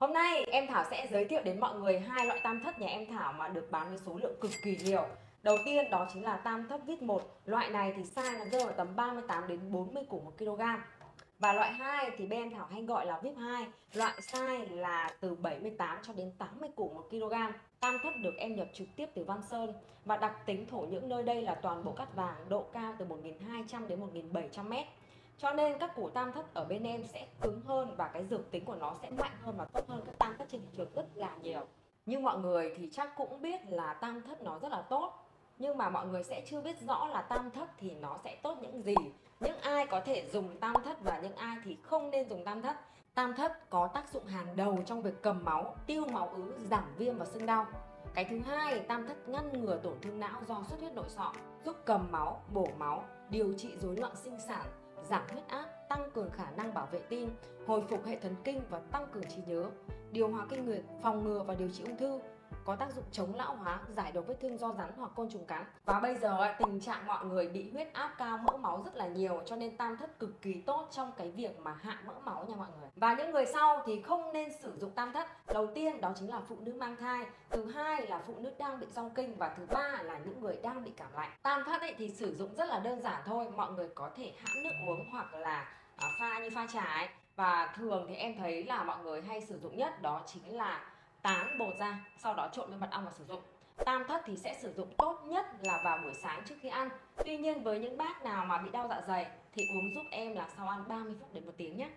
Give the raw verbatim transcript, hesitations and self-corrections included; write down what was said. Hôm nay em Thảo sẽ giới thiệu đến mọi người hai loại tam thất nhà em Thảo mà được bán với số lượng cực kỳ nhiều. Đầu tiên đó chính là tam thất vít một. Loại này thì size nó rơi vào tầm ba mươi tám đến bốn mươi củ một ki lô gam. Và loại hai thì bên em Thảo hay gọi là vít hai. Loại size là từ bảy mươi tám cho đến tám mươi củ một ki lô gam. Tam thất được em nhập trực tiếp từ Văn Sơn. Và đặc tính thổ nhưỡng nơi đây là toàn bộ cát vàng, độ cao từ một nghìn hai trăm đến một nghìn bảy trăm mét. Cho nên các củ tam thất ở bên em sẽ cứng hơn và cái dược tính của nó sẽ mạnh hơn và tốt hơn các tam thất trên thị trường rất là nhiều. Nhưng mọi người thì chắc cũng biết là tam thất nó rất là tốt, nhưng mà mọi người sẽ chưa biết rõ là tam thất thì nó sẽ tốt những gì. Những ai có thể dùng tam thất và những ai thì không nên dùng tam thất. Tam thất có tác dụng hàng đầu trong việc cầm máu, tiêu máu ứ, giảm viêm và sưng đau. Cái thứ hai, tam thất ngăn ngừa tổn thương não do xuất huyết nội sọ, giúp cầm máu, bổ máu, điều trị rối loạn sinh sản, giảm huyết áp, tăng cường khả năng bảo vệ tim, hồi phục hệ thần kinh và tăng cường trí nhớ, điều hòa kinh nguyệt, phòng ngừa và điều trị ung thư, có tác dụng chống lão hóa, giải độc vết thương do rắn hoặc côn trùng cắn. Và bây giờ tình trạng mọi người bị huyết áp cao, mỡ máu rất là nhiều, cho nên tam thất cực kỳ tốt trong cái việc mà hạ mỡ máu nha mọi người. Và những người sau thì không nên sử dụng tam thất. Đầu tiên đó chính là phụ nữ mang thai, thứ hai là phụ nữ đang bị rong kinh và thứ ba là những người đang bị cảm lạnh. Tam thất ấy thì sử dụng rất là đơn giản thôi, mọi người có thể hãm nước uống hoặc là pha như pha trà ấy. Và thường thì em thấy là mọi người hay sử dụng nhất đó chính là tán bột ra, sau đó trộn với mật ong và sử dụng. Tam thất thì sẽ sử dụng tốt nhất là vào buổi sáng trước khi ăn. Tuy nhiên với những bác nào mà bị đau dạ dày thì uống giúp em là sau ăn ba mươi phút đến một tiếng nhé.